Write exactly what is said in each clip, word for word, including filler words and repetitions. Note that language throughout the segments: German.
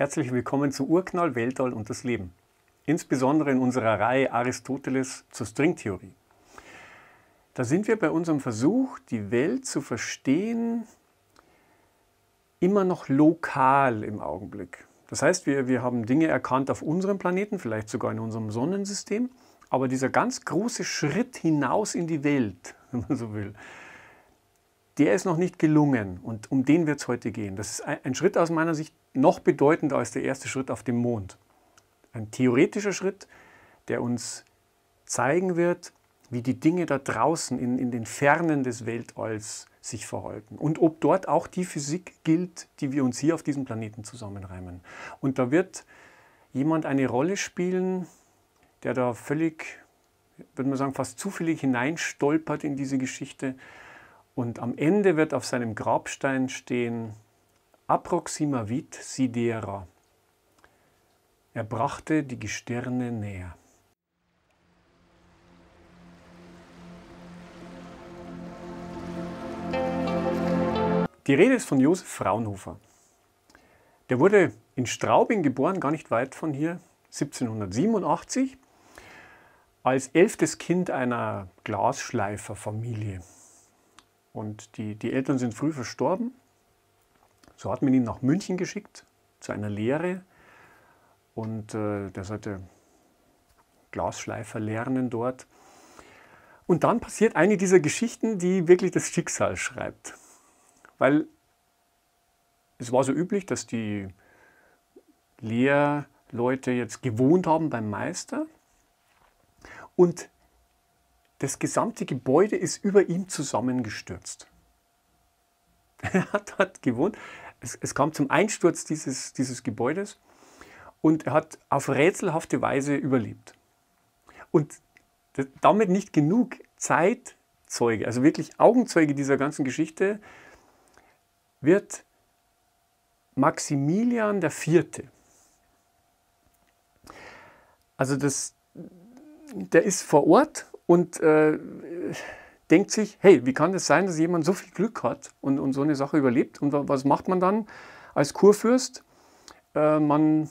Herzlich willkommen zu Urknall, Weltall und das Leben, insbesondere in unserer Reihe Aristoteles zur Stringtheorie. Da sind wir bei unserem Versuch, die Welt zu verstehen, immer noch lokal im Augenblick. Das heißt, wir, wir haben Dinge erkannt auf unserem Planeten, vielleicht sogar in unserem Sonnensystem, aber dieser ganz große Schritt hinaus in die Welt, wenn man so will, der ist noch nicht gelungen und um den wird es heute gehen. Das ist ein Schritt aus meiner Sicht noch bedeutender als der erste Schritt auf dem Mond. Ein theoretischer Schritt, der uns zeigen wird, wie die Dinge da draußen in, in den Fernen des Weltalls sich verhalten und ob dort auch die Physik gilt, die wir uns hier auf diesem Planeten zusammenreimen. Und da wird jemand eine Rolle spielen, der da völlig, würde man sagen, fast zufällig hineinstolpert in diese Geschichte. Und am Ende wird auf seinem Grabstein stehen: Approximavit sidera. Er brachte die Gestirne näher. Die Rede ist von Joseph Fraunhofer. Der wurde in Straubing geboren, gar nicht weit von hier, siebzehnhundertsiebenundachtzig, als elftes Kind einer Glasschleiferfamilie. Und die, die Eltern sind früh verstorben. So hat man ihn nach München geschickt, zu einer Lehre. Und äh, der sollte Glasschleifer lernen dort. Und dann passiert eine dieser Geschichten, die wirklich das Schicksal schreibt. Weil es war so üblich, dass die Lehrleute jetzt gewohnt haben beim Meister. Und das gesamte Gebäude ist über ihm zusammengestürzt. Er hat dort gewohnt. Es, es kam zum Einsturz dieses, dieses Gebäudes und er hat auf rätselhafte Weise überlebt. Und damit nicht genug. Zeitzeuge, also wirklich Augenzeuge dieser ganzen Geschichte, wird Maximilian der Vierte. Also das, der ist vor Ort und äh, denkt sich, hey, wie kann das sein, dass jemand so viel Glück hat und, und so eine Sache überlebt? Und was macht man dann als Kurfürst? Äh, man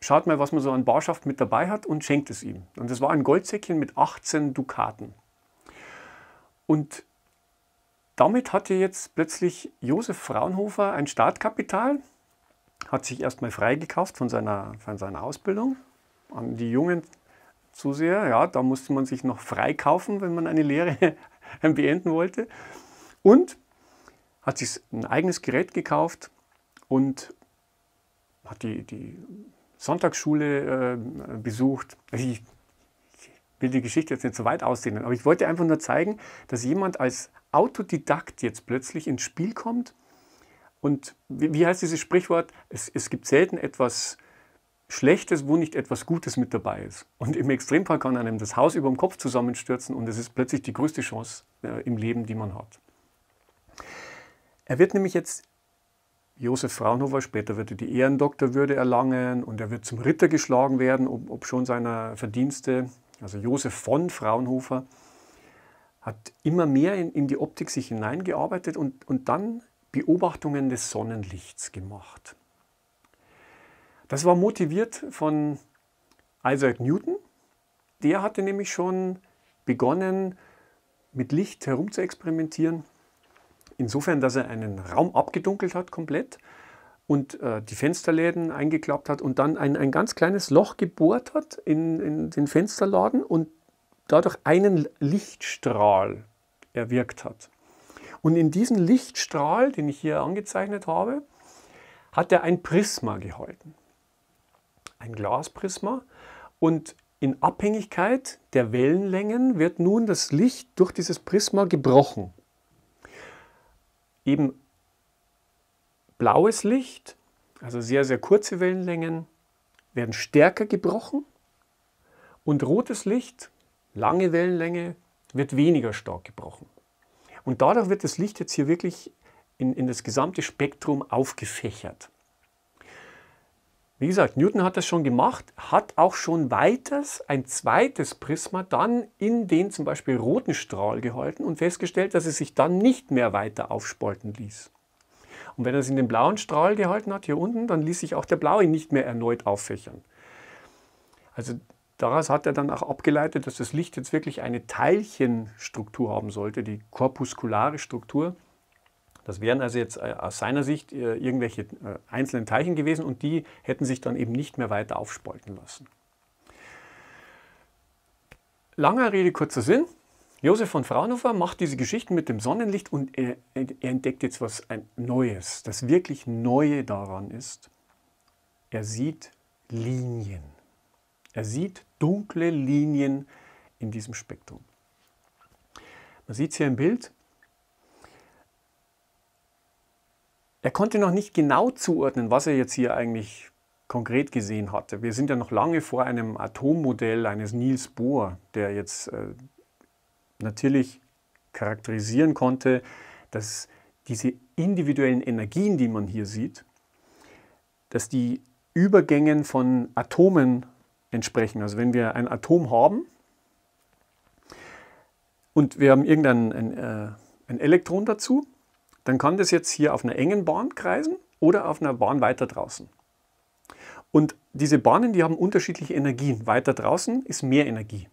schaut mal, was man so an Barschaft mit dabei hat und schenkt es ihm. Und das war ein Goldsäckchen mit achtzehn Dukaten. Und damit hatte jetzt plötzlich Joseph Fraunhofer ein Startkapital, hat sich erstmal freigekauft von seiner, von seiner Ausbildung an die jungen zu sehr, ja, da musste man sich noch freikaufen, wenn man eine Lehre beenden wollte. Und hat sich ein eigenes Gerät gekauft und hat die, die Sonntagsschule äh, besucht. Ich will die Geschichte jetzt nicht so weit ausdehnen, aber ich wollte einfach nur zeigen, dass jemand als Autodidakt jetzt plötzlich ins Spiel kommt. Und wie, wie heißt dieses Sprichwort? Es, es gibt selten etwas Schlechtes, wo nicht etwas Gutes mit dabei ist. Und im Extremfall kann einem das Haus über dem Kopf zusammenstürzen und es ist plötzlich die größte Chance äh, im Leben, die man hat. Er wird nämlich jetzt Joseph Fraunhofer, später wird er die Ehrendoktorwürde erlangen und er wird zum Ritter geschlagen werden, ob, ob schon seiner Verdienste. Also Joseph von Fraunhofer hat immer mehr in, in die Optik sich hineingearbeitet und, und dann Beobachtungen des Sonnenlichts gemacht. Das war motiviert von Isaac Newton. Der hatte nämlich schon begonnen, mit Licht herum zu experimentieren. Insofern, dass er einen Raum abgedunkelt hat komplett und äh, die Fensterläden eingeklappt hat und dann ein, ein ganz kleines Loch gebohrt hat in, in den Fensterladen und dadurch einen Lichtstrahl erwirkt hat. Und in diesen Lichtstrahl, den ich hier angezeichnet habe, hat er ein Prisma gehalten. Ein Glasprisma, und in Abhängigkeit der Wellenlängen wird nun das Licht durch dieses Prisma gebrochen. Eben blaues Licht, also sehr, sehr kurze Wellenlängen, werden stärker gebrochen und rotes Licht, lange Wellenlänge, wird weniger stark gebrochen. Und dadurch wird das Licht jetzt hier wirklich in, in das gesamte Spektrum aufgefächert. Wie gesagt, Newton hat das schon gemacht, hat auch schon weiters ein zweites Prisma dann in den zum Beispiel roten Strahl gehalten und festgestellt, dass es sich dann nicht mehr weiter aufspalten ließ. Und wenn er es in den blauen Strahl gehalten hat, hier unten, dann ließ sich auch der blaue nicht mehr erneut auffächern. Also daraus hat er dann auch abgeleitet, dass das Licht jetzt wirklich eine Teilchenstruktur haben sollte, die korpuskulare Struktur. Das wären also jetzt aus seiner Sicht irgendwelche einzelnen Teilchen gewesen und die hätten sich dann eben nicht mehr weiter aufspalten lassen. Langer Rede, kurzer Sinn. Joseph von Fraunhofer macht diese Geschichten mit dem Sonnenlicht und er, er entdeckt jetzt was Neues, das wirklich Neue daran ist. Er sieht Linien. Er sieht dunkle Linien in diesem Spektrum. Man sieht es hier im Bild. Er konnte noch nicht genau zuordnen, was er jetzt hier eigentlich konkret gesehen hatte. Wir sind ja noch lange vor einem Atommodell eines Niels Bohr, der jetzt äh, natürlich charakterisieren konnte, dass diese individuellen Energien, die man hier sieht, dass die Übergängen von Atomen entsprechen. Also wenn wir ein Atom haben und wir haben irgendein ein, äh, ein Elektron dazu, dann kann das jetzt hier auf einer engen Bahn kreisen oder auf einer Bahn weiter draußen. Und diese Bahnen, die haben unterschiedliche Energien. Weiter draußen ist mehr Energie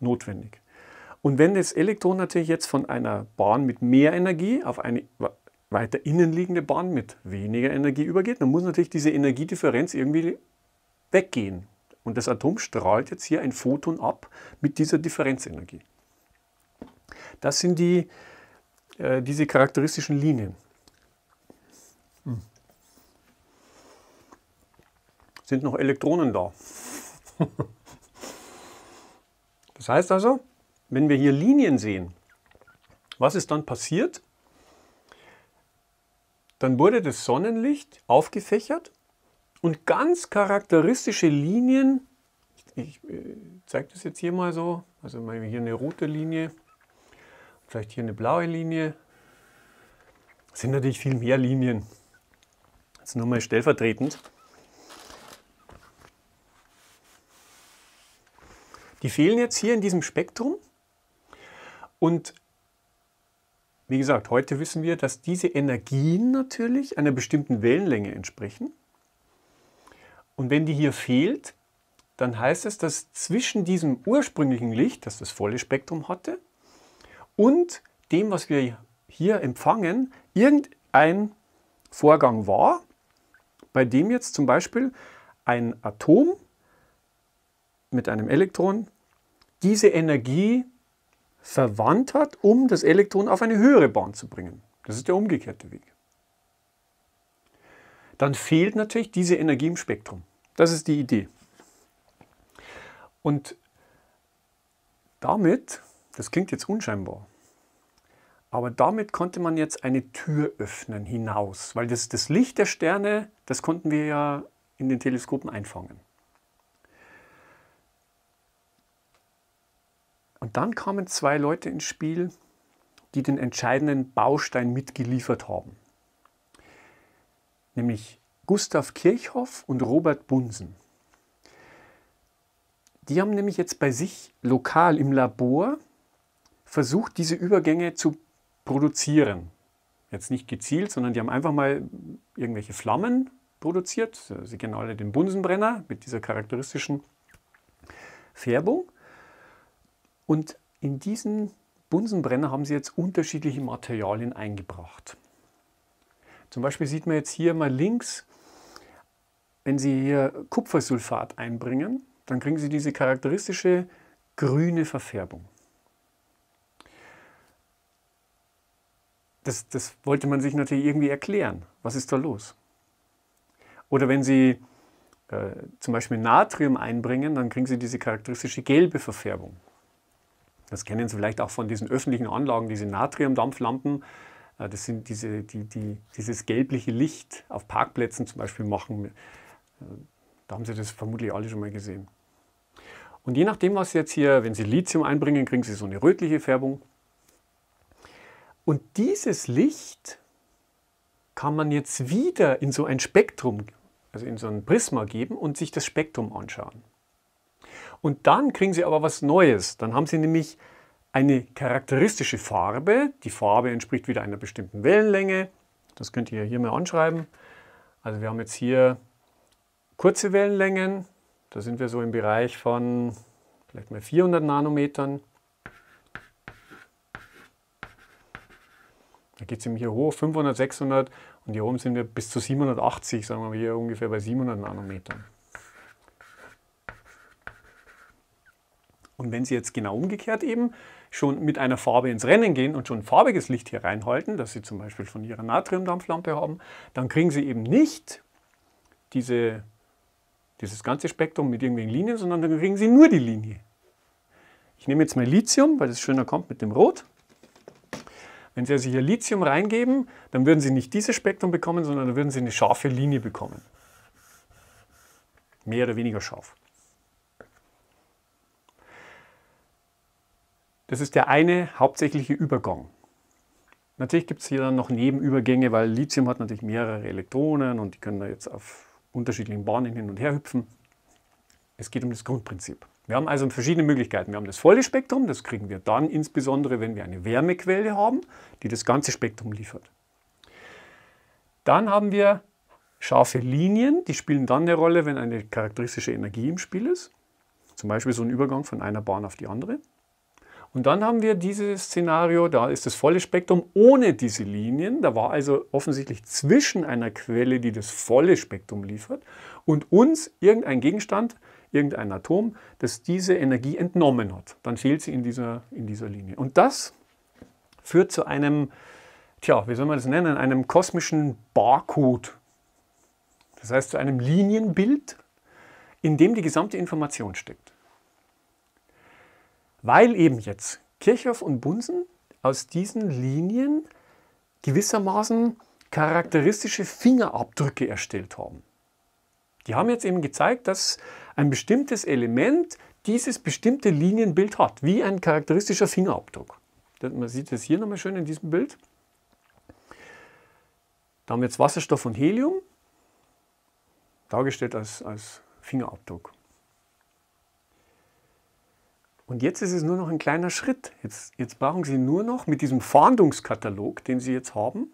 notwendig. Und wenn das Elektron natürlich jetzt von einer Bahn mit mehr Energie auf eine weiter innen liegende Bahn mit weniger Energie übergeht, dann muss natürlich diese Energiedifferenz irgendwie weggehen. Und das Atom strahlt jetzt hier ein Photon ab mit dieser Differenzenergie. Das sind die, äh, diese charakteristischen Linien. Hm. Sind noch Elektronen da. Das heißt also, wenn wir hier Linien sehen, was ist dann passiert? Dann wurde das Sonnenlicht aufgefächert und ganz charakteristische Linien, ich, ich äh, zeige das jetzt hier mal so, also mal hier eine rote Linie, vielleicht hier eine blaue Linie, das sind natürlich viel mehr Linien, jetzt nur mal stellvertretend. Die fehlen jetzt hier in diesem Spektrum und wie gesagt, heute wissen wir, dass diese Energien natürlich einer bestimmten Wellenlänge entsprechen und wenn die hier fehlt, dann heißt es, dass zwischen diesem ursprünglichen Licht, das das volle Spektrum hatte, und dem, was wir hier empfangen, irgendein Vorgang war, bei dem jetzt zum Beispiel ein Atom mit einem Elektron diese Energie verwandt hat, um das Elektron auf eine höhere Bahn zu bringen. Das ist der umgekehrte Weg. Dann fehlt natürlich diese Energie im Spektrum. Das ist die Idee. Und damit, das klingt jetzt unscheinbar, aber damit konnte man jetzt eine Tür öffnen hinaus, weil das, das Licht der Sterne, das konnten wir ja in den Teleskopen einfangen. Und dann kamen zwei Leute ins Spiel, die den entscheidenden Baustein mitgeliefert haben. Nämlich Gustav Kirchhoff und Robert Bunsen. Die haben nämlich jetzt bei sich lokal im Labor versucht, diese Übergänge zu produzieren. Jetzt nicht gezielt, sondern die haben einfach mal irgendwelche Flammen produziert. Sie kennen alle den Bunsenbrenner mit dieser charakteristischen Färbung. Und in diesen Bunsenbrenner haben sie jetzt unterschiedliche Materialien eingebracht. Zum Beispiel sieht man jetzt hier mal links, wenn Sie hier Kupfersulfat einbringen, dann kriegen Sie diese charakteristische grüne Verfärbung. Das, das wollte man sich natürlich irgendwie erklären. Was ist da los? Oder wenn Sie äh, zum Beispiel Natrium einbringen, dann kriegen Sie diese charakteristische gelbe Verfärbung. Das kennen Sie vielleicht auch von diesen öffentlichen Anlagen, diese Natriumdampflampen. Das sind diese, die, die, dieses gelbliche Licht auf Parkplätzen zum Beispiel machen. Da haben Sie das vermutlich alle schon mal gesehen. Und je nachdem, was Sie jetzt hier, wenn Sie Lithium einbringen, kriegen Sie so eine rötliche Färbung. Und dieses Licht kann man jetzt wieder in so ein Spektrum, also in so ein Prisma geben und sich das Spektrum anschauen. Und dann kriegen Sie aber was Neues. Dann haben Sie nämlich eine charakteristische Farbe. Die Farbe entspricht wieder einer bestimmten Wellenlänge. Das könnt ihr hier mal anschreiben. Also wir haben jetzt hier kurze Wellenlängen, da sind wir so im Bereich von vielleicht mal vierhundert Nanometern. Da geht es eben hier hoch, fünfhundert, sechshundert, und hier oben sind wir bis zu siebenhundertachtzig, sagen wir mal hier ungefähr bei siebenhundert Nanometern. Und wenn Sie jetzt genau umgekehrt eben schon mit einer Farbe ins Rennen gehen und schon farbiges Licht hier reinhalten, das Sie zum Beispiel von Ihrer Natriumdampflampe haben, dann kriegen Sie eben nicht diese, dieses ganze Spektrum mit irgendwelchen Linien, sondern dann kriegen Sie nur die Linie. Ich nehme jetzt mal Lithium, weil es schöner kommt mit dem Rot. Wenn Sie also hier Lithium reingeben, dann würden Sie nicht dieses Spektrum bekommen, sondern dann würden Sie eine scharfe Linie bekommen. Mehr oder weniger scharf. Das ist der eine hauptsächliche Übergang. Natürlich gibt es hier dann noch Nebenübergänge, weil Lithium hat natürlich mehrere Elektronen und die können da jetzt auf unterschiedlichen Bahnen hin und her hüpfen. Es geht um das Grundprinzip. Wir haben also verschiedene Möglichkeiten. Wir haben das volle Spektrum, das kriegen wir dann insbesondere, wenn wir eine Wärmequelle haben, die das ganze Spektrum liefert. Dann haben wir scharfe Linien, die spielen dann eine Rolle, wenn eine charakteristische Energie im Spiel ist. Zum Beispiel so ein Übergang von einer Bahn auf die andere. Und dann haben wir dieses Szenario, da ist das volle Spektrum ohne diese Linien. Da war also offensichtlich zwischen einer Quelle, die das volle Spektrum liefert, und uns irgendein Gegenstand, irgendein Atom, das diese Energie entnommen hat. Dann fehlt sie in dieser, in dieser Linie. Und das führt zu einem, tja, wie soll man das nennen, einem kosmischen Barcode. Das heißt, zu einem Linienbild, in dem die gesamte Information steckt. Weil eben jetzt Kirchhoff und Bunsen aus diesen Linien gewissermaßen charakteristische Fingerabdrücke erstellt haben. Die haben jetzt eben gezeigt, dass ein bestimmtes Element dieses bestimmte Linienbild hat, wie ein charakteristischer Fingerabdruck. Man sieht es hier nochmal schön in diesem Bild. Da haben wir jetzt Wasserstoff und Helium, dargestellt als, als Fingerabdruck. Und jetzt ist es nur noch ein kleiner Schritt. Jetzt, jetzt brauchen Sie nur noch mit diesem Fahndungskatalog, den Sie jetzt haben,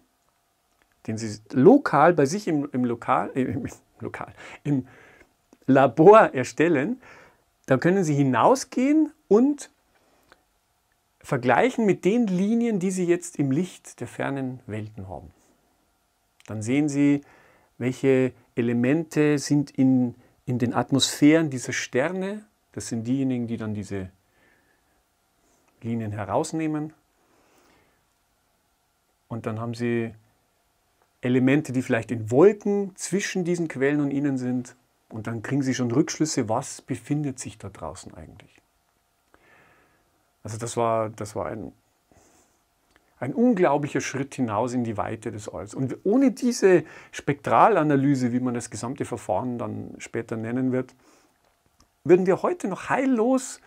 den Sie lokal bei sich im, im, Lokal, äh, im, Lokal, im Labor erstellen, da können Sie hinausgehen und vergleichen mit den Linien, die Sie jetzt im Licht der fernen Welten haben. Dann sehen Sie, welche Elemente sind in, in den Atmosphären dieser Sterne. Das sind diejenigen, die dann diese Linien herausnehmen, und dann haben Sie Elemente, die vielleicht in Wolken zwischen diesen Quellen und ihnen sind, und dann kriegen Sie schon Rückschlüsse, was befindet sich da draußen eigentlich. Also das war, das war ein, ein unglaublicher Schritt hinaus in die Weite des Alls. Und ohne diese Spektralanalyse, wie man das gesamte Verfahren dann später nennen wird, würden wir heute noch heillos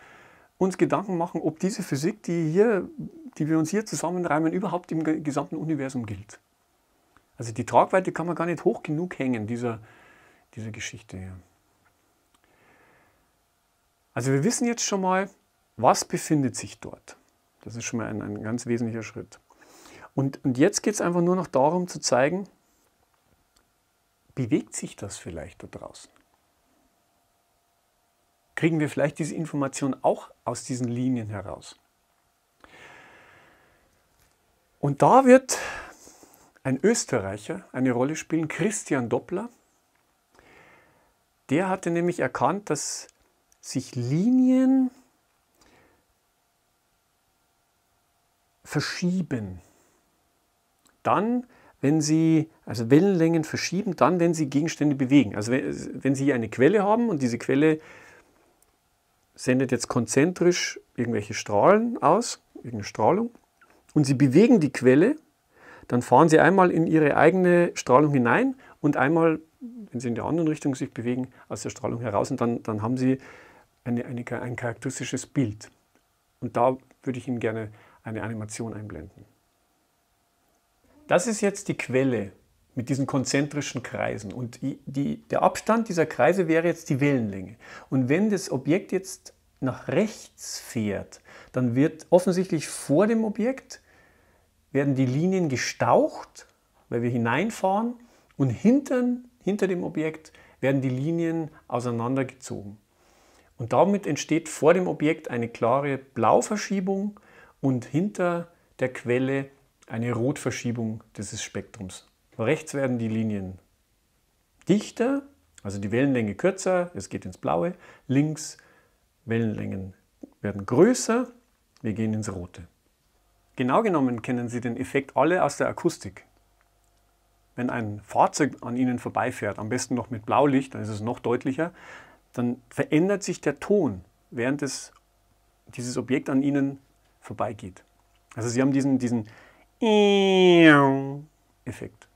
uns Gedanken machen, ob diese Physik, die, hier, die wir uns hier zusammenreimen, überhaupt im gesamten Universum gilt. Also die Tragweite kann man gar nicht hoch genug hängen, dieser, dieser Geschichte hier. Also wir wissen jetzt schon mal, was befindet sich dort. Das ist schon mal ein, ein ganz wesentlicher Schritt. Und, und jetzt geht es einfach nur noch darum zu zeigen, bewegt sich das vielleicht da draußen? Kriegen wir vielleicht diese Information auch aus diesen Linien heraus? Und da wird ein Österreicher eine Rolle spielen, Christian Doppler. Der hatte nämlich erkannt, dass sich Linien verschieben. Dann, wenn sie, also Wellenlängen verschieben, dann, wenn sie Gegenstände bewegen. Also wenn, wenn sie eine Quelle haben und diese Quelle sendet jetzt konzentrisch irgendwelche Strahlen aus, irgendeine Strahlung, und Sie bewegen die Quelle, dann fahren Sie einmal in Ihre eigene Strahlung hinein und einmal, wenn Sie in der anderen Richtung sich bewegen, aus der Strahlung heraus, und dann, dann haben Sie eine, eine, ein charakteristisches Bild. Und da würde ich Ihnen gerne eine Animation einblenden. Das ist jetzt die Quelle mit diesen konzentrischen Kreisen, und die, die, der Abstand dieser Kreise wäre jetzt die Wellenlänge. Und wenn das Objekt jetzt nach rechts fährt, dann wird offensichtlich vor dem Objekt werden die Linien gestaucht weil wir hineinfahren und hinten, hinter dem Objekt werden die Linien auseinandergezogen. Und damit entsteht vor dem Objekt eine klare Blauverschiebung und hinter der Quelle eine Rotverschiebung dieses Spektrums. Rechts werden die Linien dichter, also die Wellenlänge kürzer, es geht ins Blaue. Links Wellenlängen werden größer, wir gehen ins Rote. Genau genommen kennen Sie den Effekt alle aus der Akustik. Wenn ein Fahrzeug an Ihnen vorbeifährt, am besten noch mit Blaulicht, dann ist es noch deutlicher, dann verändert sich der Ton, während es, dieses Objekt an Ihnen vorbeigeht. Also Sie haben diesen, diesen Effekt.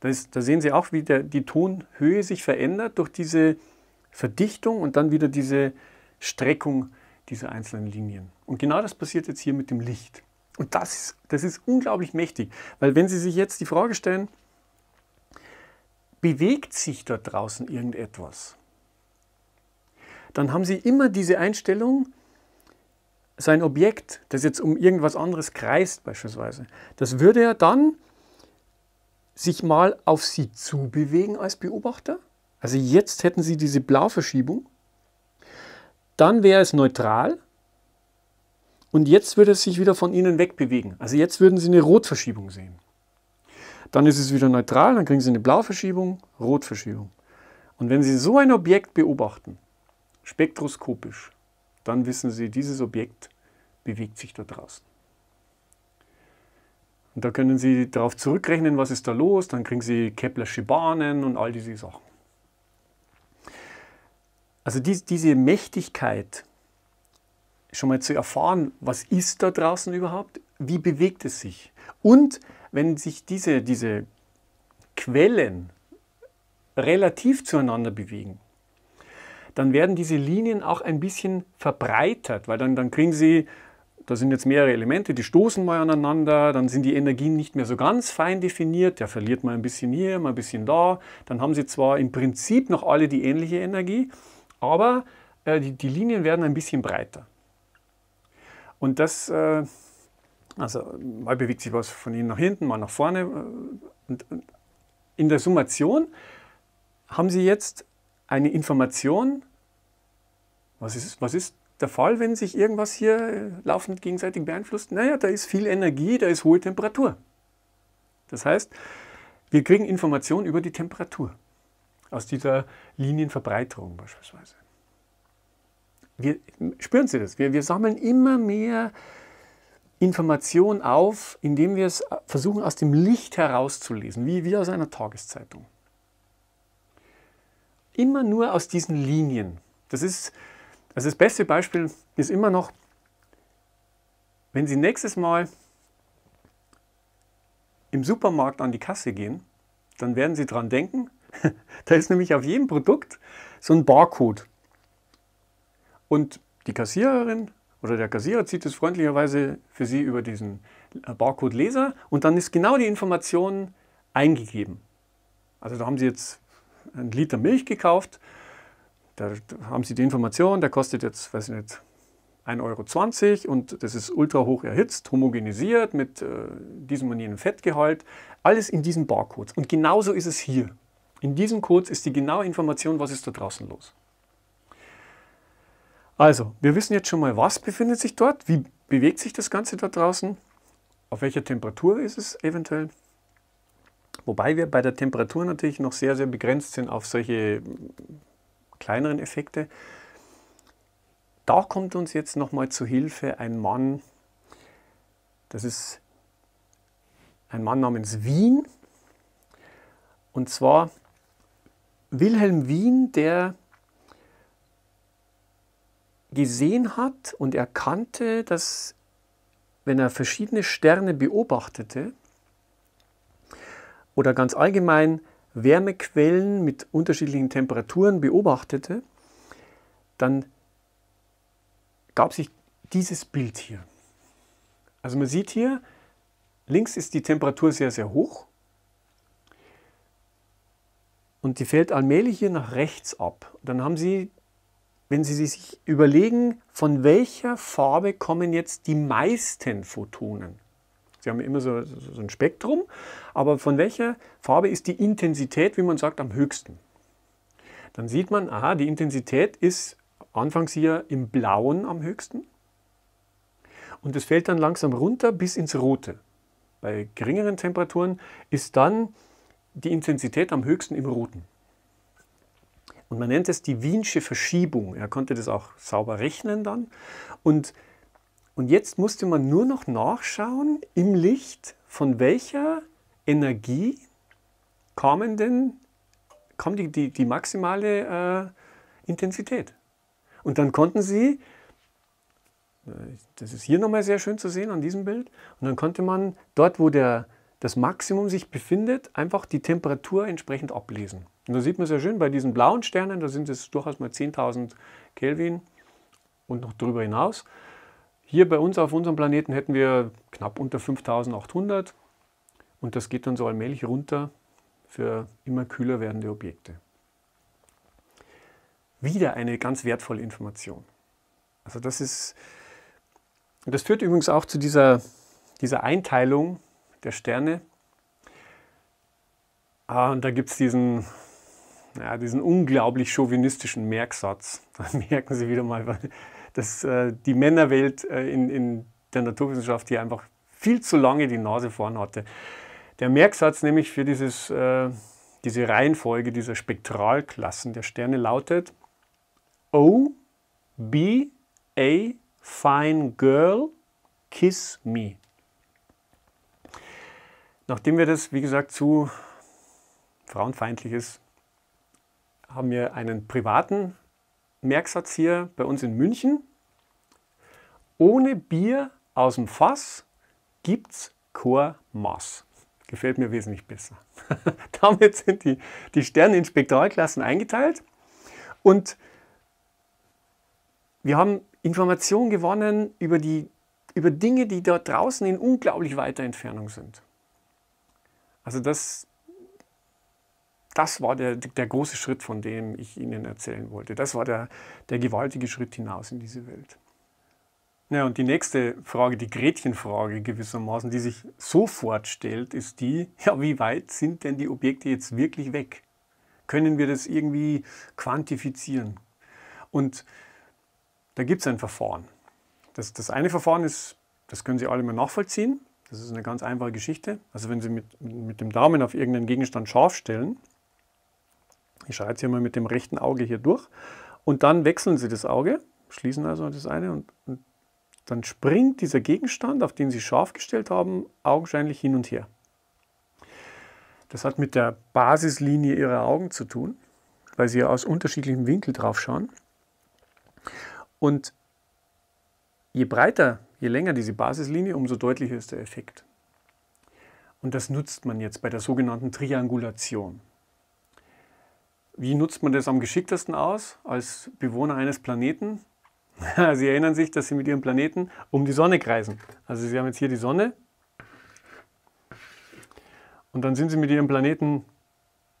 Da, ist, da sehen Sie auch, wie der, die Tonhöhe sich verändert durch diese Verdichtung und dann wieder diese Streckung dieser einzelnen Linien. Und genau das passiert jetzt hier mit dem Licht. Und das ist, das ist unglaublich mächtig, weil wenn Sie sich jetzt die Frage stellen, bewegt sich dort draußen irgendetwas? Dann haben Sie immer diese Einstellung, so ein Objekt, das jetzt um irgendwas anderes kreist beispielsweise, das würde ja dann sich mal auf Sie zubewegen als Beobachter. Also jetzt hätten Sie diese Blauverschiebung, dann wäre es neutral und jetzt würde es sich wieder von Ihnen wegbewegen. Also jetzt würden Sie eine Rotverschiebung sehen. Dann ist es wieder neutral, dann kriegen Sie eine Blauverschiebung, Rotverschiebung. Und wenn Sie so ein Objekt beobachten, spektroskopisch, dann wissen Sie, dieses Objekt bewegt sich da draußen. Und da können Sie darauf zurückrechnen, was ist da los, dann kriegen Sie Keplersche Bahnen und all diese Sachen. Also die, diese Mächtigkeit, schon mal zu erfahren, was ist da draußen überhaupt, wie bewegt es sich. Und wenn sich diese, diese Quellen relativ zueinander bewegen, dann werden diese Linien auch ein bisschen verbreitert, weil dann, dann kriegen Sie, da sind jetzt mehrere Elemente, die stoßen mal aneinander, dann sind die Energien nicht mehr so ganz fein definiert, der verliert mal ein bisschen hier, mal ein bisschen da, dann haben Sie zwar im Prinzip noch alle die ähnliche Energie, aber äh, die, die Linien werden ein bisschen breiter. Und das, äh, also mal bewegt sich was von Ihnen nach hinten, mal nach vorne. Und, und in der Summation haben Sie jetzt eine Information, was ist, was ist der Fall, wenn sich irgendwas hier laufend gegenseitig beeinflusst? Naja, da ist viel Energie, da ist hohe Temperatur. Das heißt, wir kriegen Informationen über die Temperatur, aus dieser Linienverbreiterung beispielsweise. Wir, spüren Sie das? Wir, wir sammeln immer mehr Informationen auf, indem wir es versuchen, aus dem Licht herauszulesen, wie, wie aus einer Tageszeitung. Immer nur aus diesen Linien. Das ist, also das beste Beispiel ist immer noch, wenn Sie nächstes Mal im Supermarkt an die Kasse gehen, dann werden Sie dran denken, da ist nämlich auf jedem Produkt so ein Barcode. Und die Kassiererin oder der Kassierer zieht es freundlicherweise für Sie über diesen Barcode-Leser und dann ist genau die Information eingegeben. Also da haben Sie jetzt einen Liter Milch gekauft, da haben Sie die Information, der kostet jetzt, weiß ich nicht, ein Euro zwanzig und das ist ultra hoch erhitzt, homogenisiert mit äh, diesem und jenem Fettgehalt, alles in diesen Barcodes. Und genauso ist es hier. In diesem Code ist die genaue Information, was ist da draußen los. Also, wir wissen jetzt schon mal, was befindet sich dort, wie bewegt sich das Ganze da draußen, auf welcher Temperatur ist es eventuell. Wobei wir bei der Temperatur natürlich noch sehr, sehr begrenzt sind auf solche kleineren Effekte. Da kommt uns jetzt nochmal zu Hilfe ein Mann, das ist ein Mann namens Wien. Und zwar Wilhelm Wien, der gesehen hat und erkannte, dass wenn er verschiedene Sterne beobachtete, oder ganz allgemein Wärmequellen mit unterschiedlichen Temperaturen beobachtete, dann gab sich dieses Bild hier. Also man sieht hier, links ist die Temperatur sehr, sehr hoch und die fällt allmählich hier nach rechts ab. Dann haben Sie, wenn Sie sich überlegen, von welcher Farbe kommen jetzt die meisten Photonen, Sie haben immer so, so ein Spektrum, aber von welcher Farbe ist die Intensität, wie man sagt, am höchsten? Dann sieht man, aha, die Intensität ist anfangs hier im Blauen am höchsten und es fällt dann langsam runter bis ins Rote. Bei geringeren Temperaturen ist dann die Intensität am höchsten im Roten. Und man nennt es die Wiensche Verschiebung. Er konnte das auch sauber rechnen dann. Und, und jetzt musste man nur noch nachschauen im Licht, von welcher Energie kamen denn, kam die, die, die maximale äh, Intensität. Und dann konnten sie, das ist hier nochmal sehr schön zu sehen an diesem Bild, und dann konnte man dort, wo der, das Maximum sich befindet, einfach die Temperatur entsprechend ablesen. Und da sieht man sehr schön, bei diesen blauen Sternen, da sind es durchaus mal zehntausend Kelvin und noch drüber hinaus. Hier bei uns auf unserem Planeten hätten wir knapp unter fünftausendachthundert und das geht dann so allmählich runter für immer kühler werdende Objekte. Wieder eine ganz wertvolle Information. Also das ist, das führt übrigens auch zu dieser, dieser Einteilung der Sterne. Ah, und da gibt es diesen... Ja, diesen unglaublich chauvinistischen Merksatz, da merken Sie wieder mal, dass äh, die Männerwelt äh, in, in der Naturwissenschaft hier einfach viel zu lange die Nase vorn hatte. Der Merksatz nämlich für dieses, äh, diese Reihenfolge dieser Spektralklassen der Sterne lautet O, B, A, fine girl, kiss me. Nachdem wir das, wie gesagt, zu frauenfeindlich ist, haben wir einen privaten Merksatz hier bei uns in München. Ohne Bier aus dem Fass gibt's kein Maß. Gefällt mir wesentlich besser. Damit sind die, die Sterne in Spektralklassen eingeteilt. Und wir haben Informationen gewonnen über, die, über Dinge, die da draußen in unglaublich weiter Entfernung sind. Also das... Das war der, der große Schritt, von dem ich Ihnen erzählen wollte. Das war der, der gewaltige Schritt hinaus in diese Welt. Ja, und die nächste Frage, die Gretchenfrage gewissermaßen, die sich sofort stellt, ist die, ja, wie weit sind denn die Objekte jetzt wirklich weg? Können wir das irgendwie quantifizieren? Und da gibt es ein Verfahren. Das, das eine Verfahren ist, das können Sie alle mal nachvollziehen. Das ist eine ganz einfache Geschichte. Also wenn Sie mit, mit dem Daumen auf irgendeinen Gegenstand scharf stellen, ich schaue jetzt hier mal mit dem rechten Auge hier durch und dann wechseln Sie das Auge, schließen also das eine und, und dann springt dieser Gegenstand, auf den Sie scharf gestellt haben, augenscheinlich hin und her. Das hat mit der Basislinie Ihrer Augen zu tun, weil Sie ja aus unterschiedlichem Winkel drauf schauen. Und je breiter, je länger diese Basislinie, umso deutlicher ist der Effekt. Und das nutzt man jetzt bei der sogenannten Triangulation. Wie nutzt man das am geschicktesten aus als Bewohner eines Planeten? Sie erinnern sich, dass Sie mit Ihrem Planeten um die Sonne kreisen. Also Sie haben jetzt hier die Sonne und dann sind Sie mit Ihrem Planeten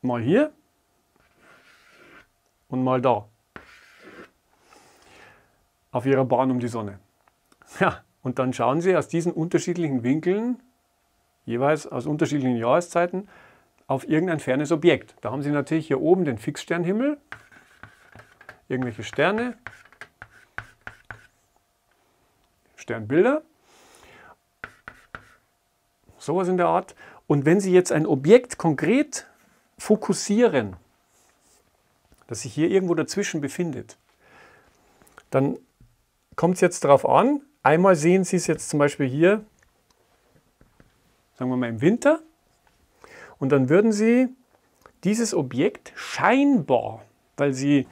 mal hier und mal da auf Ihrer Bahn um die Sonne. Ja, und dann schauen Sie aus diesen unterschiedlichen Winkeln, jeweils aus unterschiedlichen Jahreszeiten, auf irgendein fernes Objekt. Da haben Sie natürlich hier oben den Fixsternhimmel, irgendwelche Sterne, Sternbilder, sowas in der Art. Und wenn Sie jetzt ein Objekt konkret fokussieren, das sich hier irgendwo dazwischen befindet, dann kommt es jetzt darauf an, einmal sehen Sie es jetzt zum Beispiel hier, sagen wir mal im Winter, und dann würden Sie dieses Objekt scheinbar, weil Sie,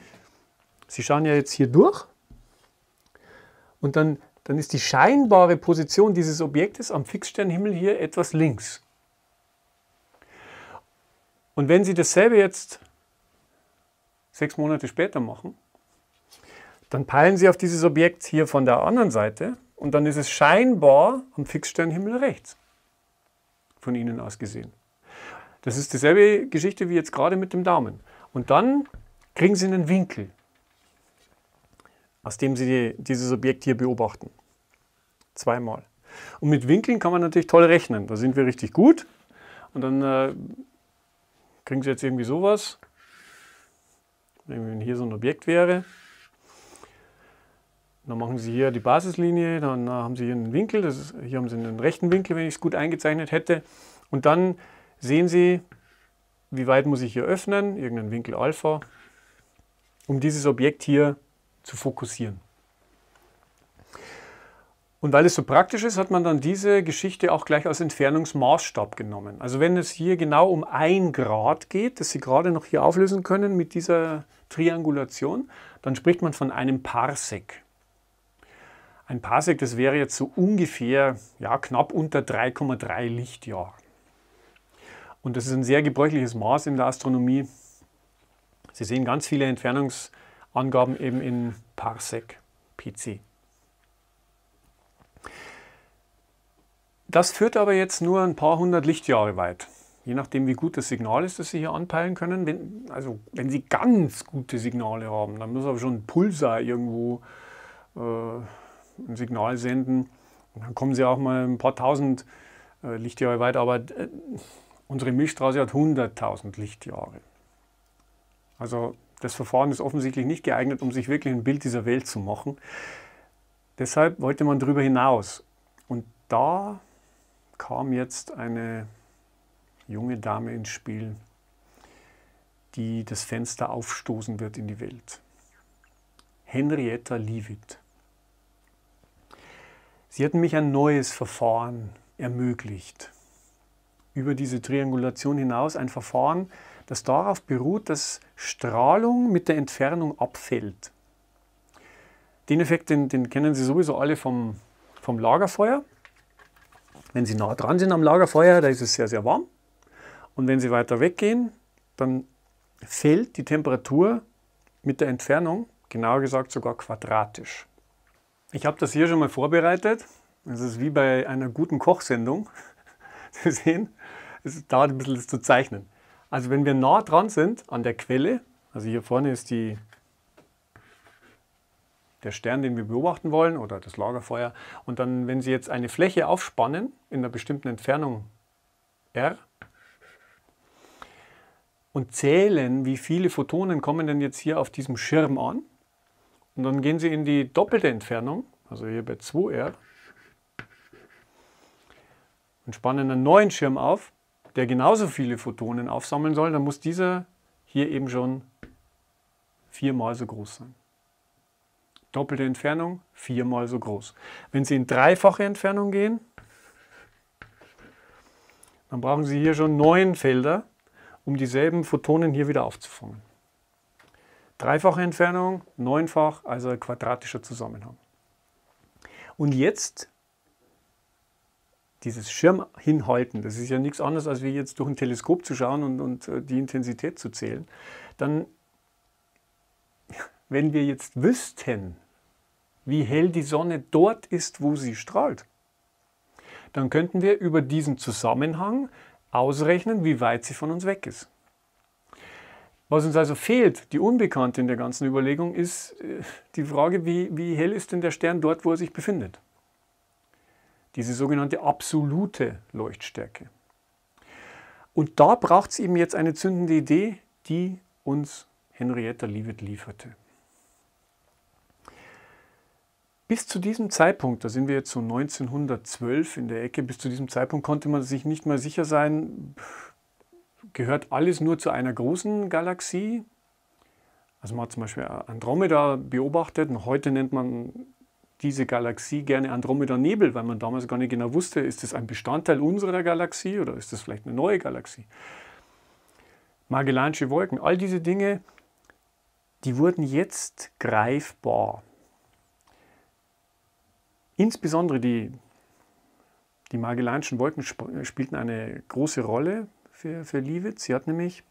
Sie schauen ja jetzt hier durch und dann, dann ist die scheinbare Position dieses Objektes am Fixsternhimmel hier etwas links. Und wenn Sie dasselbe jetzt sechs Monate später machen, dann peilen Sie auf dieses Objekt hier von der anderen Seite und dann ist es scheinbar am Fixsternhimmel rechts, von Ihnen aus gesehen. Das ist dieselbe Geschichte wie jetzt gerade mit dem Daumen. Und dann kriegen Sie einen Winkel, aus dem Sie die, dieses Objekt hier beobachten. Zweimal. Und mit Winkeln kann man natürlich toll rechnen. Da sind wir richtig gut. Und dann äh, kriegen Sie jetzt irgendwie sowas. Wenn hier so ein Objekt wäre. Dann machen Sie hier die Basislinie, dann haben Sie hier einen Winkel. Das ist, hier haben Sie einen rechten Winkel, wenn ich es gut eingezeichnet hätte. Und dann sehen Sie, wie weit muss ich hier öffnen, irgendeinen Winkel Alpha, um dieses Objekt hier zu fokussieren. Und weil es so praktisch ist, hat man dann diese Geschichte auch gleich als Entfernungsmaßstab genommen. Also wenn es hier genau um ein Grad geht, das Sie gerade noch hier auflösen können mit dieser Triangulation, dann spricht man von einem Parsec. Ein Parsec, das wäre jetzt so ungefähr, ja, knapp unter drei Komma drei Lichtjahr. Und das ist ein sehr gebräuchliches Maß in der Astronomie. Sie sehen ganz viele Entfernungsangaben eben in Parsec, P C. Das führt aber jetzt nur ein paar hundert Lichtjahre weit. Je nachdem, wie gut das Signal ist, das Sie hier anpeilen können. Wenn, also wenn Sie ganz gute Signale haben, dann muss aber schon ein Pulsar irgendwo äh, ein Signal senden, und dann kommen Sie auch mal ein paar tausend äh, Lichtjahre weit, aber äh, unsere Milchstraße hat hunderttausend Lichtjahre. Also das Verfahren ist offensichtlich nicht geeignet, um sich wirklich ein Bild dieser Welt zu machen. Deshalb wollte man darüber hinaus. Und da kam jetzt eine junge Dame ins Spiel, die das Fenster aufstoßen wird in die Welt. Henrietta Leavitt. Sie hatten mich ein neues Verfahren ermöglicht. Über diese Triangulation hinaus ein Verfahren, das darauf beruht, dass Strahlung mit der Entfernung abfällt. Den Effekt, den, den kennen Sie sowieso alle vom, vom Lagerfeuer. Wenn Sie nah dran sind am Lagerfeuer, da ist es sehr, sehr warm. Und wenn Sie weiter weggehen, dann fällt die Temperatur mit der Entfernung, genauer gesagt sogar quadratisch. Ich habe das hier schon mal vorbereitet. Es ist wie bei einer guten Kochsendung zu sehen. Es dauert ein bisschen, das zu zeichnen. Also wenn wir nah dran sind an der Quelle, also hier vorne ist die, der Stern, den wir beobachten wollen, oder das Lagerfeuer. Und dann, wenn Sie jetzt eine Fläche aufspannen in einer bestimmten Entfernung R und zählen, wie viele Photonen kommen denn jetzt hier auf diesem Schirm an, und dann gehen Sie in die doppelte Entfernung, also hier bei zwei R, und spannen einen neuen Schirm auf, der genauso viele Photonen aufsammeln soll. Dann muss dieser hier eben schon viermal so groß sein. Doppelte Entfernung, viermal so groß. Wenn Sie in dreifache Entfernung gehen, dann brauchen Sie hier schon neun Felder, um dieselben Photonen hier wieder aufzufangen. Dreifache Entfernung, neunfach, also quadratischer Zusammenhang. Und jetzt dieses Schirm hinhalten, das ist ja nichts anderes, als wie jetzt durch ein Teleskop zu schauen und, und die Intensität zu zählen. Dann, wenn wir jetzt wüssten, wie hell die Sonne dort ist, wo sie strahlt, dann könnten wir über diesen Zusammenhang ausrechnen, wie weit sie von uns weg ist. Was uns also fehlt, die Unbekannte in der ganzen Überlegung, ist die Frage, wie, wie hell ist denn der Stern dort, wo er sich befindet? Diese sogenannte absolute Leuchtstärke. Und da braucht es eben jetzt eine zündende Idee, die uns Henrietta Leavitt lieferte. Bis zu diesem Zeitpunkt, da sind wir jetzt so neunzehnhundertzwölf in der Ecke, bis zu diesem Zeitpunkt konnte man sich nicht mal sicher sein, gehört alles nur zu einer großen Galaxie. Also man hat zum Beispiel Andromeda beobachtet, und heute nennt man diese Galaxie gerne Andromeda-Nebel, weil man damals gar nicht genau wusste, ist das ein Bestandteil unserer Galaxie oder ist das vielleicht eine neue Galaxie. Magellanische Wolken, all diese Dinge, die wurden jetzt greifbar. Insbesondere die, die Magellanischen Wolken spielten eine große Rolle für, für Leavitt. Sie hat nämlich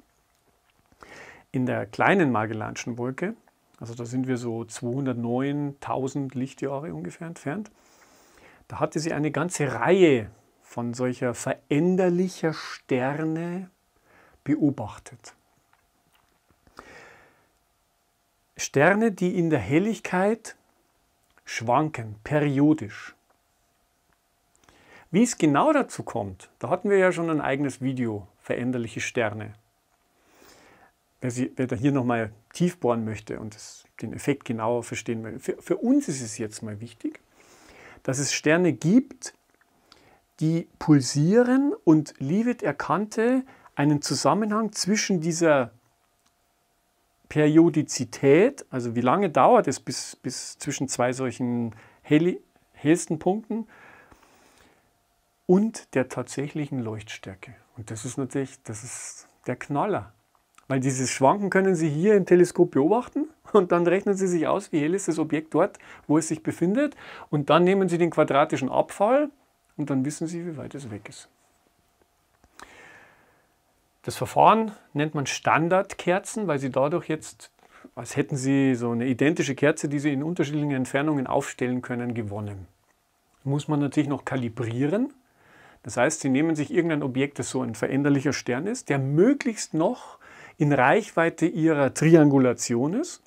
in der kleinen Magellanischen Wolke, also da sind wir so zweihundertneuntausend Lichtjahre ungefähr entfernt, da hatte sie eine ganze Reihe von solcher veränderlicher Sterne beobachtet. Sterne, die in der Helligkeit schwanken, periodisch. Wie es genau dazu kommt, da hatten wir ja schon ein eigenes Video, veränderliche Sterne. Wer, sie, wer da hier nochmal tief bohren möchte und das, den Effekt genauer verstehen will. Für, für uns ist es jetzt mal wichtig, dass es Sterne gibt, die pulsieren, und Leavitt erkannte einen Zusammenhang zwischen dieser Periodizität, also wie lange dauert es bis, bis zwischen zwei solchen hell, hellsten Punkten, und der tatsächlichen Leuchtstärke. Und das ist natürlich, das ist der Knaller. Weil dieses Schwanken können Sie hier im Teleskop beobachten und dann rechnen Sie sich aus, wie hell ist das Objekt dort, wo es sich befindet, und dann nehmen Sie den quadratischen Abfall und dann wissen Sie, wie weit es weg ist. Das Verfahren nennt man Standardkerzen, weil Sie dadurch jetzt, als hätten Sie so eine identische Kerze, die Sie in unterschiedlichen Entfernungen aufstellen können, gewonnen. Muss man natürlich noch kalibrieren. Das heißt, Sie nehmen sich irgendein Objekt, das so ein veränderlicher Stern ist, der möglichst noch in Reichweite Ihrer Triangulation ist.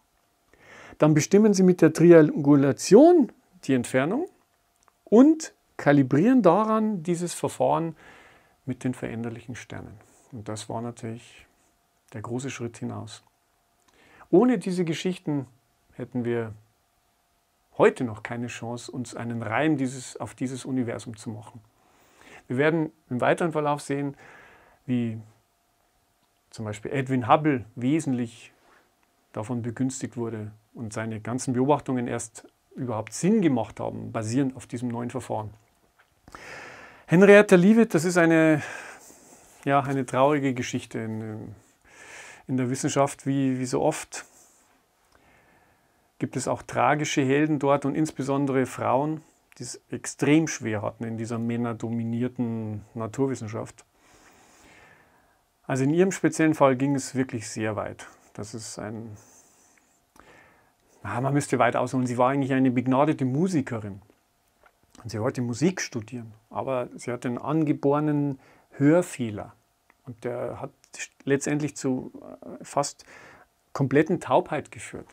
Dann bestimmen Sie mit der Triangulation die Entfernung und kalibrieren daran dieses Verfahren mit den veränderlichen Sternen. Und das war natürlich der große Schritt hinaus. Ohne diese Geschichten hätten wir heute noch keine Chance, uns einen Reim dieses, auf dieses Universum zu machen. Wir werden im weiteren Verlauf sehen, wie zum Beispiel Edwin Hubble wesentlich davon begünstigt wurde und seine ganzen Beobachtungen erst überhaupt Sinn gemacht haben, basierend auf diesem neuen Verfahren. Henrietta Leavitt, das ist eine, ja, eine traurige Geschichte in, in der Wissenschaft, wie, wie so oft. Gibt es auch tragische Helden dort und insbesondere Frauen, die es extrem schwer hatten in dieser männerdominierten Naturwissenschaft. Also in ihrem speziellen Fall ging es wirklich sehr weit. Das ist ein... Ah, man müsste weit ausholen. Sie war eigentlich eine begnadete Musikerin. Und sie wollte Musik studieren, aber sie hatte einen angeborenen Hörfehler. Und der hat letztendlich zu fast kompletten Taubheit geführt.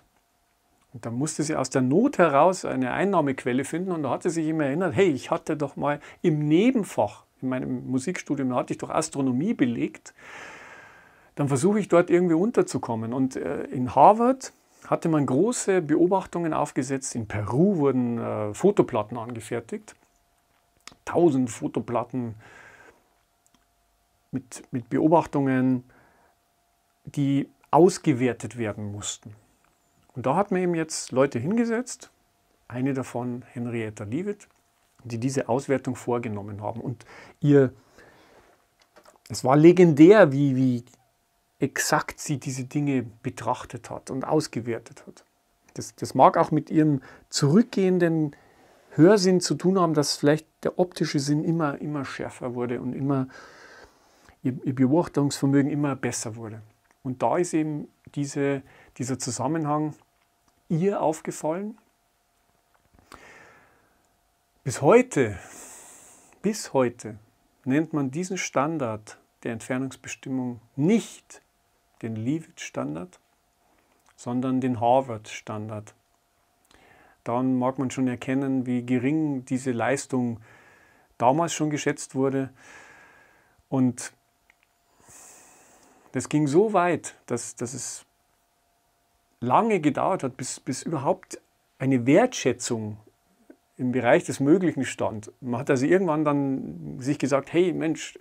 Und da musste sie aus der Not heraus eine Einnahmequelle finden, und da hat sie sich immer erinnert, hey, ich hatte doch mal im Nebenfach, in meinem Musikstudium, hatte ich doch Astronomie belegt, dann versuche ich dort irgendwie unterzukommen. Und äh, in Harvard hatte man große Beobachtungen aufgesetzt, in Peru wurden äh, Fotoplatten angefertigt, tausend Fotoplatten mit, mit Beobachtungen, die ausgewertet werden mussten. Und da hat man eben jetzt Leute hingesetzt, eine davon Henrietta Leavitt, die diese Auswertung vorgenommen haben. Und ihr, es war legendär, wie, wie exakt sie diese Dinge betrachtet hat und ausgewertet hat. Das, das mag auch mit ihrem zurückgehenden Hörsinn zu tun haben, dass vielleicht der optische Sinn immer, immer schärfer wurde und immer ihr, ihr Beobachtungsvermögen immer besser wurde. Und da ist eben diese, dieser Zusammenhang ihr aufgefallen. Bis heute, bis heute nennt man diesen Standard der Entfernungsbestimmung nicht den Leavitt-Standard, sondern den Harvard-Standard. Daran mag man schon erkennen, wie gering diese Leistung damals schon geschätzt wurde. Und das ging so weit, dass, dass es lange gedauert hat, bis, bis überhaupt eine Wertschätzung im Bereich des Möglichen stand. Man hat also irgendwann dann sich gesagt, hey Mensch,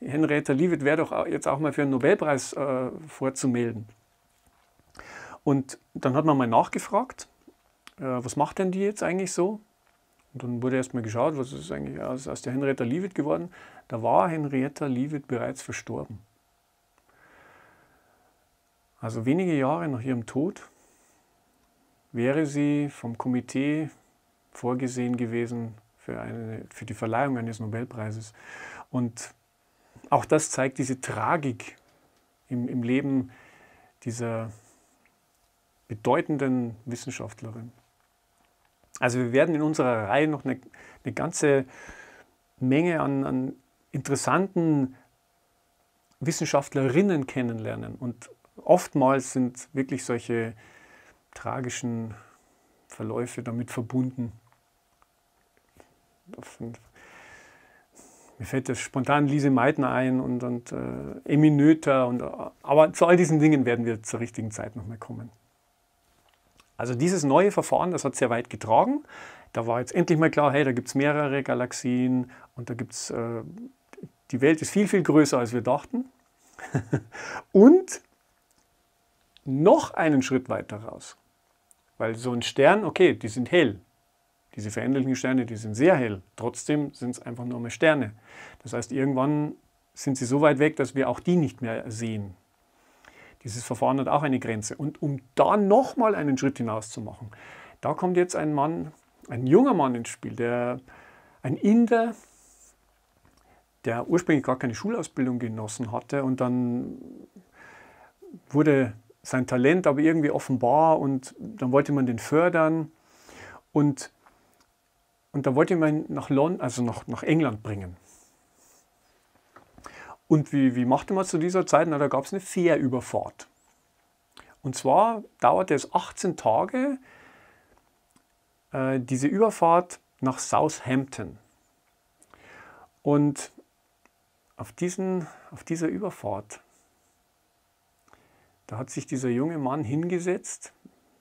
Henrietta Leavitt wäre doch jetzt auch mal für einen Nobelpreis äh, vorzumelden. Und dann hat man mal nachgefragt, äh, was macht denn die jetzt eigentlich so? Und dann wurde erst mal geschaut, was ist eigentlich aus, aus der Henrietta Leavitt geworden? Da war Henrietta Leavitt bereits verstorben. Also wenige Jahre nach ihrem Tod wäre sie vom Komitee vorgesehen gewesen für, eine, für die Verleihung eines Nobelpreises. Und auch das zeigt diese Tragik im, im Leben dieser bedeutenden Wissenschaftlerin. Also wir werden in unserer Reihe noch eine, eine ganze Menge an, an interessanten Wissenschaftlerinnen kennenlernen, und oftmals sind wirklich solche tragischen Verläufe damit verbunden. Mir fällt jetzt spontan Lise Meitner ein und, und äh, Emmy Noether. Und, aber zu all diesen Dingen werden wir zur richtigen Zeit nochmal kommen. Also dieses neue Verfahren, das hat sehr weit getragen. Da war jetzt endlich mal klar, hey, da gibt es mehrere Galaxien und da gibt es, äh, die Welt ist viel, viel größer, als wir dachten. Und noch einen Schritt weiter raus. Weil so ein Stern, okay, die sind hell. Diese veränderlichen Sterne, die sind sehr hell. Trotzdem sind es einfach nur mehr Sterne. Das heißt, irgendwann sind sie so weit weg, dass wir auch die nicht mehr sehen. Dieses Verfahren hat auch eine Grenze. Und um da nochmal einen Schritt hinaus zu machen, da kommt jetzt ein Mann, ein junger Mann ins Spiel, der, ein Inder, der ursprünglich gar keine Schulausbildung genossen hatte und dann wurde sein Talent aber irgendwie offenbar und dann wollte man den fördern und, und da wollte man ihn nach London, also nach, nach England bringen. Und wie, wie machte man es zu dieser Zeit? Na, da gab es eine Fährüberfahrt. Und zwar dauerte es achtzehn Tage, äh, diese Überfahrt nach Southampton. Und auf, diesen, auf dieser Überfahrt, da hat sich dieser junge Mann hingesetzt,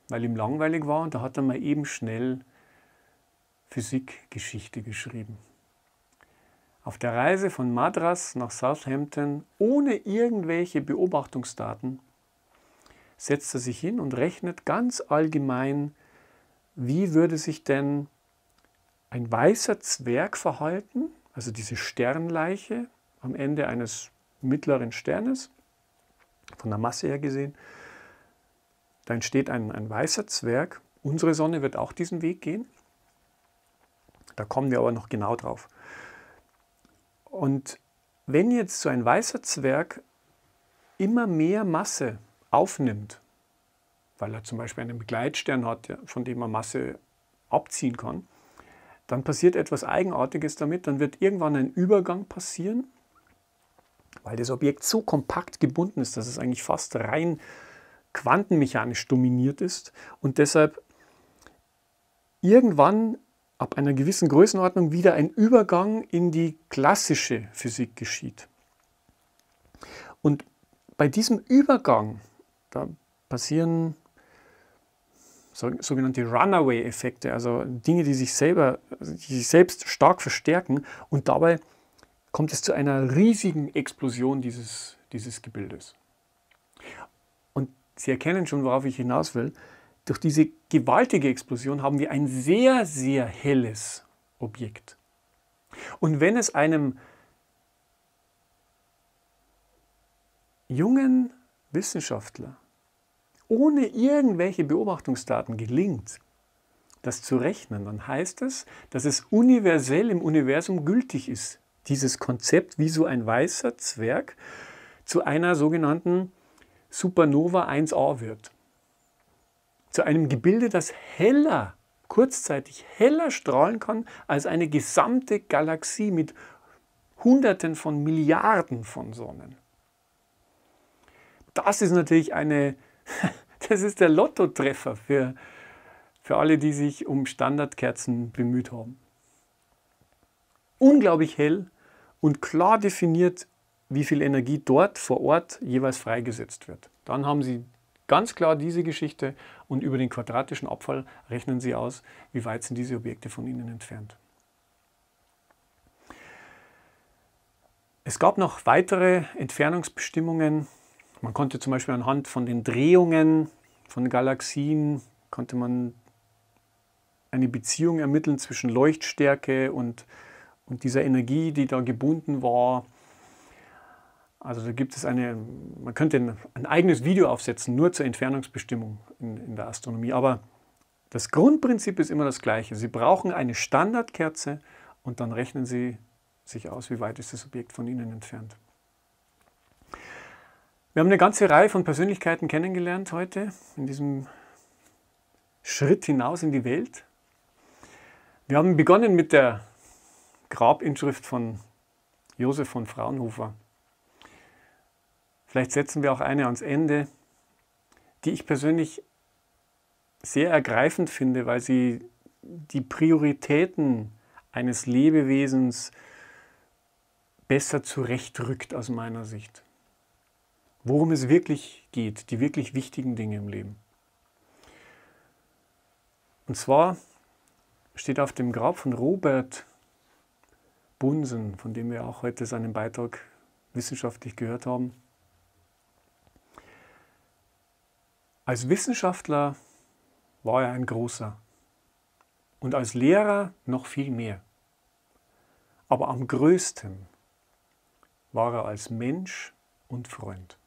weil ihm langweilig war, und da hat er mal eben schnell Physikgeschichte geschrieben. Auf der Reise von Madras nach Southampton, ohne irgendwelche Beobachtungsdaten, setzt er sich hin und rechnet ganz allgemein, wie würde sich denn ein weißer Zwerg verhalten, also diese Sternleiche am Ende eines mittleren Sternes, von der Masse her gesehen. Da entsteht ein, ein weißer Zwerg. Unsere Sonne wird auch diesen Weg gehen. Da kommen wir aber noch genau drauf. Und wenn jetzt so ein weißer Zwerg immer mehr Masse aufnimmt, weil er zum Beispiel einen Begleitstern hat, von dem er Masse abziehen kann, dann passiert etwas Eigenartiges damit. Dann wird irgendwann ein Übergang passieren, weil das Objekt so kompakt gebunden ist, dass es eigentlich fast rein quantenmechanisch dominiert ist. Und deshalb irgendwann ab einer gewissen Größenordnung wieder ein Übergang in die klassische Physik geschieht. Und bei diesem Übergang, da passieren sogenannte Runaway-Effekte, also Dinge, die sich selber, die sich selbst stark verstärken, und dabei kommt es zu einer riesigen Explosion dieses, dieses Gebildes. Und Sie erkennen schon, worauf ich hinaus will. Durch diese gewaltige Explosion haben wir ein sehr, sehr helles Objekt. Und wenn es einem jungen Wissenschaftler ohne irgendwelche Beobachtungsdaten gelingt, das zu rechnen, dann heißt es, dass es universell im Universum gültig ist, dieses Konzept, wie so ein weißer Zwerg zu einer sogenannten Supernova eins a wird. Zu einem Gebilde, das heller, kurzzeitig heller strahlen kann als eine gesamte Galaxie mit Hunderten von Milliarden von Sonnen. Das ist natürlich eine, das ist der Lottotreffer für, für alle, die sich um Standardkerzen bemüht haben. Unglaublich hell und klar definiert, wie viel Energie dort vor Ort jeweils freigesetzt wird. Dann haben Sie ganz klar diese Geschichte und über den quadratischen Abfall rechnen Sie aus, wie weit sind diese Objekte von Ihnen entfernt. Es gab noch weitere Entfernungsbestimmungen. Man konnte zum Beispiel anhand von den Drehungen von Galaxien konnte man eine Beziehung ermitteln zwischen Leuchtstärke und, und dieser Energie, die da gebunden war. Also da gibt es eine, man könnte ein, ein eigenes Video aufsetzen, nur zur Entfernungsbestimmung in, in der Astronomie. Aber das Grundprinzip ist immer das gleiche. Sie brauchen eine Standardkerze und dann rechnen Sie sich aus, wie weit ist das Objekt von Ihnen entfernt. Wir haben eine ganze Reihe von Persönlichkeiten kennengelernt heute, in diesem Schritt hinaus in die Welt. Wir haben begonnen mit der Grabinschrift von Joseph von Fraunhofer. Vielleicht setzen wir auch eine ans Ende, die ich persönlich sehr ergreifend finde, weil sie die Prioritäten eines Lebewesens besser zurechtrückt aus meiner Sicht. Worum es wirklich geht, die wirklich wichtigen Dinge im Leben. Und zwar steht auf dem Grab von Robert Bunsen, von dem wir auch heute seinen Beitrag wissenschaftlich gehört haben. Als Wissenschaftler war er ein großer und als Lehrer noch viel mehr. Aber am größten war er als Mensch und Freund.